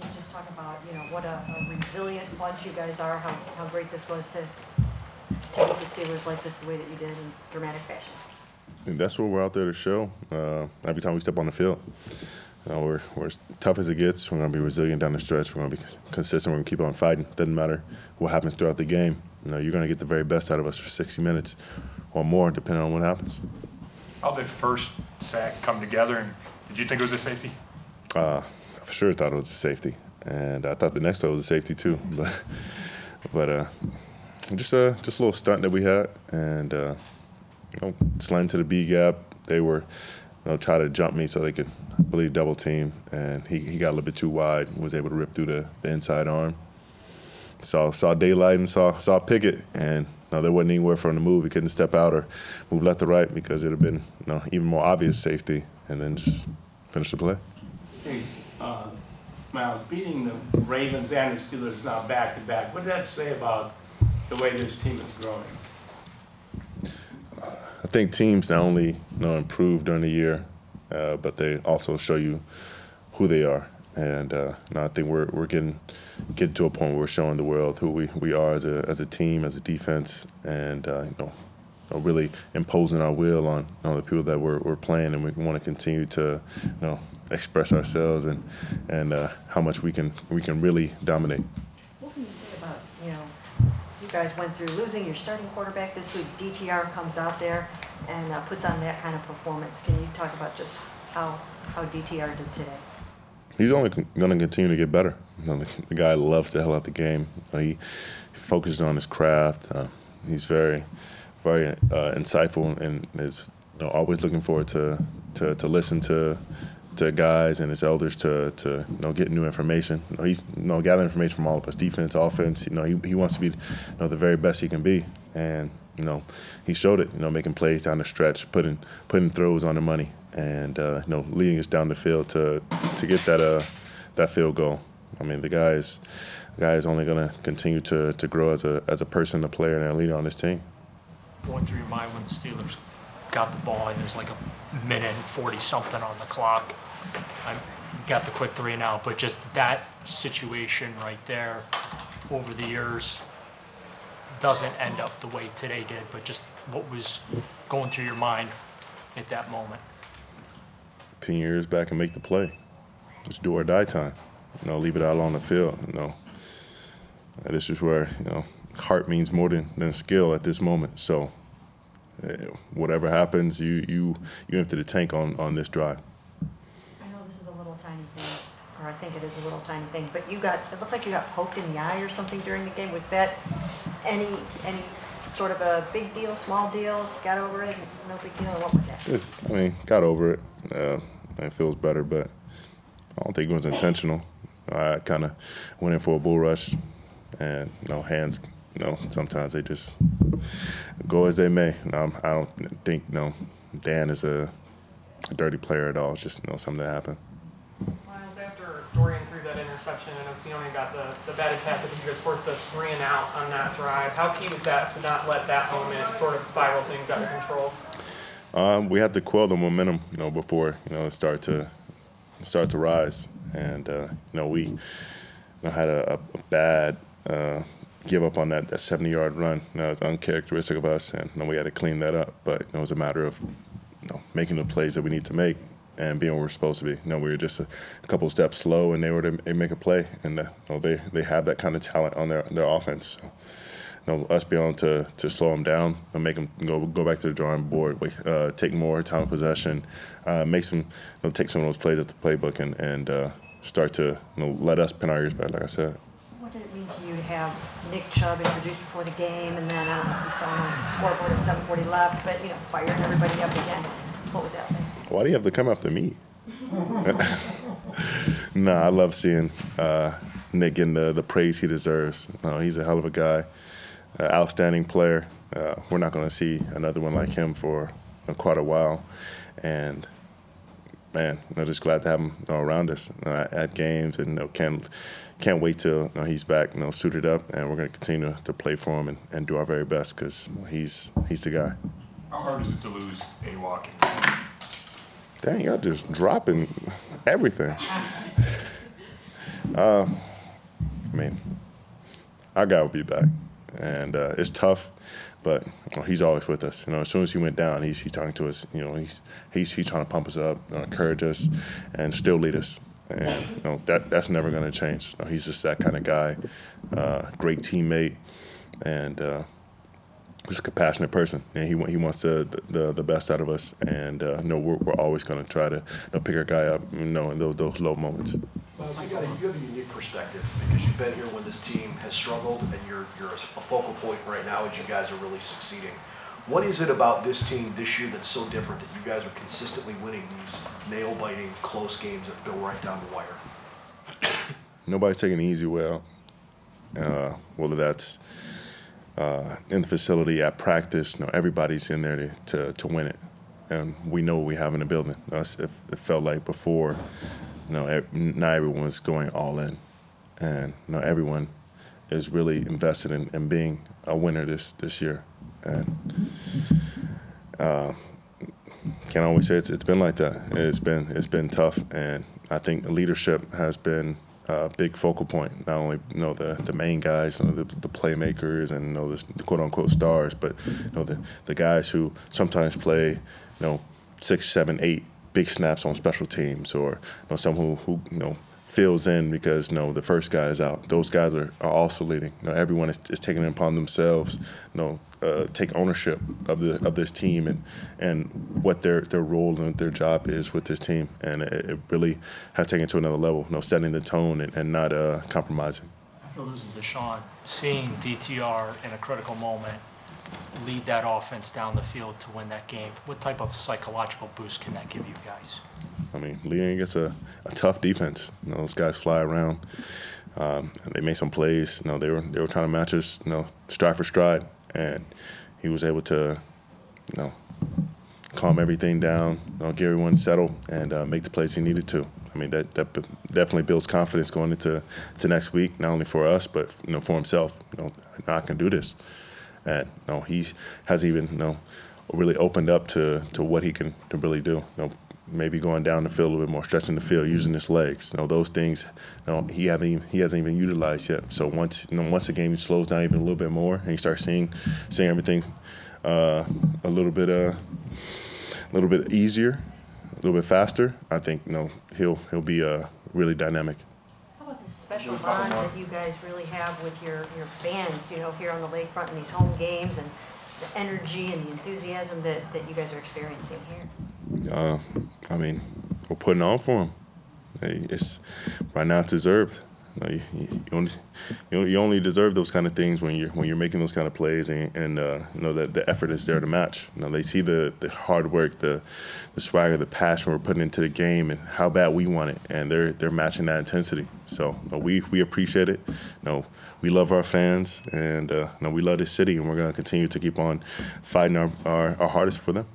Collins, you just talk about, you know, what a resilient bunch you guys are, how great this was to make the Steelers like this the way that you did in dramatic fashion. And that's what we're out there to show every time we step on the field. We're as tough as it gets. We're going to be resilient down the stretch. We're going to be consistent. We're going to keep on fighting. Doesn't matter what happens throughout the game. You know, you're going to get the very best out of us for 60 minutes or more, depending on what happens. How did first sack come together, and did you think it was a safety? I for sure thought it was a safety, and I thought the next one was a safety too. But just a little stunt that we had, and you know, slant to the B gap. They were, you know, try to jump me so they could, I believe, double team, and he got a little bit too wide and was able to rip through the inside arm. Saw daylight and saw Pickett, and no, there wasn't anywhere for him to move. He couldn't step out or move left or right because it would have been, you know, even more obvious safety, and then just finish the play. Hey, Miles, beating the Ravens and the Steelers now back to back, what did that say about the way this team is growing? I think teams not only, you know, improve during the year, but they also show you who they are. And I think we're getting to a point where we're showing the world who we are as a team, as a defense, and you know, really imposing our will on the people that we're playing, and we want to continue to, you know, express ourselves and how much we can really dominate. What can you say about, you know, you guys went through losing your starting quarterback this week. DTR comes out there and puts on that kind of performance. Can you talk about just how DTR did today? He's only going to continue to get better. You know, the guy loves the hell out the game. He focuses on his craft. He's very, very insightful, and is, you know, always looking forward to listen to guys and his elders to you know, get new information. You know, he's, you know, gathering information from all of us, defense, offense. You know, he wants to be, you know, the very best he can be, and you know, he showed it. You know, making plays down the stretch, putting throws on the money, and you know, leading us down the field to get that field goal. I mean, the guy is only going to continue to grow as a person, a player, and a leader on this team. Going through your mind when the Steelers got the ball and there's like a minute and 40-something on the clock. I got the quick 3 and out, but just that situation right there over the years doesn't end up the way today did, but just what was going through your mind at that moment? Pin your ears back and make the play. It's do or die time. You know, leave it out on the field. You know, this is where, you know, heart means more than skill at this moment. So whatever happens, you empty the tank on this drive. I know this is a little tiny thing, or I think it is a little tiny thing, but it looked like you got poked in the eye or something during the game. Was that any sort of a big deal, small deal? Got over it? No big deal? What was that? Just, I mean, got over it. It feels better, but I don't think it was intentional. I kind of went in for a bull rush, and you know, hands, you know, sometimes they just go as they may. I don't think, you know, Dan is a dirty player at all. It's just, you know, something that happened. Miles, after Dorian threw that interception, I know Sione got the batted pass. I think you guys forced a 3 and out on that drive. How key was that to not let that moment sort of spiral things out of control? We had to quell the momentum, you know, before, you know, it start to rise, and you know, we, you know, had a bad give up on that 70-yard run. You know, it was uncharacteristic of us, and you know, we had to clean that up. But you know, it was a matter of, you know, making the plays that we need to make and being where we're supposed to be. You know, we were just a couple steps slow, and they were to make a play, and you know, they have that kind of talent on their offense. So, you know, us being able to slow them down and make them go back to the drawing board, take more time possession, make some, you know, take some of those plays at the playbook, and start to, you know, let us pin our ears back, like I said. What did it mean to you to have Nick Chubb introduced before the game, and then I don't know if you saw him on the scoreboard at 7:40 left, but you know, fired everybody up again? What was that like? Why do you have to come after me? Nah, I love seeing Nick getting the praise he deserves. No, he's a hell of a guy. Outstanding player. We're not going to see another one like him for quite a while, and man, I'm just glad to have him around us at games, and you know, can't wait till, you know, he's back, you know, suited up, and we're going to continue to play for him and do our very best, because he's the guy. How hard is it to lose a walking? Dang, y'all just dropping everything. I mean, our guy will be back, and it's tough, but he's always with us. You know, as soon as he went down, he's talking to us. You know, he's trying to pump us up, encourage us, and still lead us. And you know that's never going to change. You know, he's just that kind of guy, great teammate, and just a compassionate person. And he wants the best out of us. And you know, we're always going to try to pick our guy up. You know, in those low moments. You have a unique perspective because you've been here when this team has struggled, and you're a focal point right now as you guys are really succeeding. What is it about this team this year that's so different that you guys are consistently winning these nail-biting, close games that go right down the wire? Nobody's taking the easy way out, whether that's in the facility, at practice. You know, everybody's in there to win it, and we know what we have in the building. It felt like before, you know, not everyone's going all in, and you know, everyone is really invested in being a winner this year. And can't always say it's been like that. It's been tough, and I think leadership has been a big focal point. Not only the main guys, the playmakers, and the quote unquote stars, but the guys who sometimes play 6, 7, 8. Big snaps on special teams, or someone who fills in because the first guy is out. Those guys are also leading. Everyone is taking it upon themselves. Take ownership of this team and what their role and their job is with this team. And it really has taken it to another level. Setting the tone and not compromising. After losing Deshaun, seeing DTR in a critical moment lead that offense down the field to win that game, what type of psychological boost can that give you guys? I mean, leading against a tough defense. Those guys fly around. They made some plays. They were trying to match us, stride for stride, and he was able to, calm everything down, get everyone settled, and make the plays he needed to. I mean, that definitely builds confidence going into next week, not only for us, but for himself. I can do this. And he hasn't even really opened up to what he can really do. Maybe going down the field a little bit more, stretching the field, using his legs. Those things he hasn't even utilized yet. So once the game slows down even a little bit more, and he starts seeing everything a little bit easier, a little bit faster, I think he'll be really dynamic. Special bond that you guys really have with your fans, here on the lakefront in these home games, and the energy and the enthusiasm that you guys are experiencing here. I mean, we're putting on for them. It's right now. It's deserved. You only deserve those kind of things when you're making those kind of plays, and that the effort is there to match. They see the hard work, the swagger, the passion we're putting into the game, and how bad we want it, and they're matching that intensity. So we appreciate it. We love our fans, and we love this city, and we're gonna continue to keep on fighting our hardest for them.